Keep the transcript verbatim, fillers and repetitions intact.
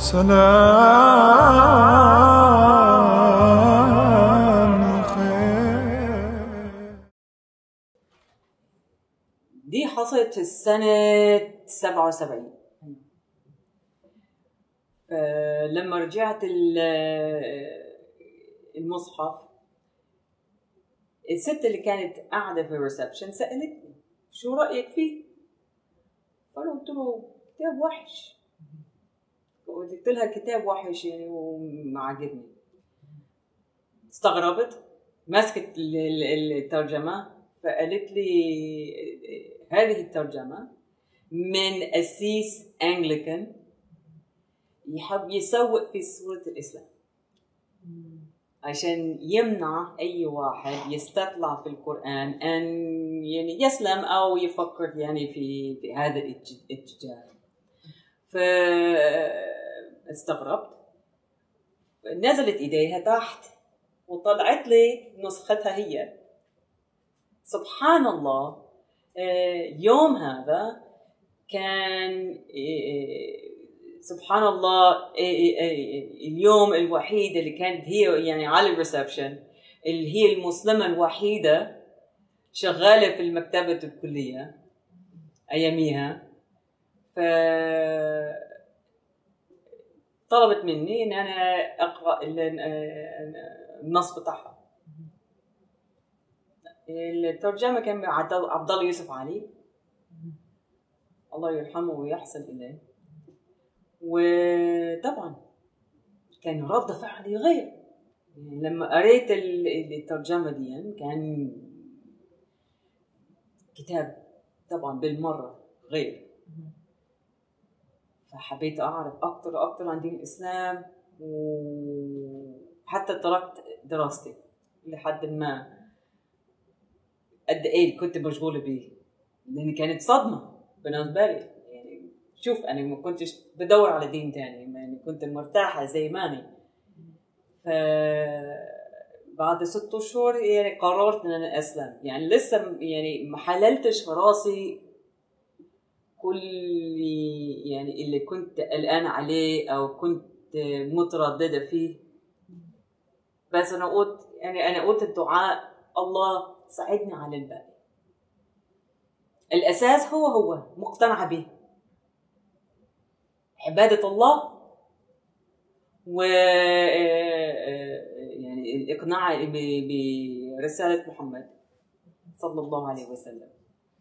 سلام خير. دي حصلت في السنة سبعة وسبعين. لما رجعت المصحف، الست اللي كانت قاعدة في الريسبشن سألتني شو رأيك فيه؟ فأنا قلت له كتاب وحش. قلت لها كتاب وحش يعني وما عجبني. استغربت، مسكت الترجمة فقالت لي هذه الترجمة من قسيس أنجليكان يحب يسوق في سورة الإسلام عشان يمنع أي واحد يستطلع في القرآن أن يعني يسلم أو يفكر يعني في في هذا الاتجاه. فاستغربت، نزلت إيديها تحت وطلعت لي نسختها هي. سبحان الله، يوم هذا كان سبحان الله اليوم الوحيد اللي كانت هي يعني على الريسبشن، اللي هي المسلمة الوحيدة شغالة في المكتبة الكلية أياميها. ف طلبت مني إن أنا أقرأ النص بتاعها. الترجمة كان عبدالله يوسف علي الله يرحمه ويحسن إليه، وطبعا كان رد فعلي غير. لما قريت الترجمه دي كان كتاب طبعا بالمره غير، فحبيت اعرف اكتر واكتر عن دين الاسلام، وحتى تركت دراستي لحد ما قد ايه كنت مشغوله بيه، لان كانت صدمه بالنسبه لي. شوف انا ما كنتش بدور على دين تاني، يعني كنت مرتاحه زي ما انا. فبعد ست شهور يعني قررت ان انا اسلم، يعني لسه يعني ما حللتش في راسي كل يعني اللي كنت قلقانه عليه او كنت متردده فيه. بس انا قلت يعني انا قلت الدعاء، الله ساعدني على الباقي. الاساس هو هو مقتنعه به، عبادة الله و يعني الإقناع برسالة محمد صلى الله عليه وسلم.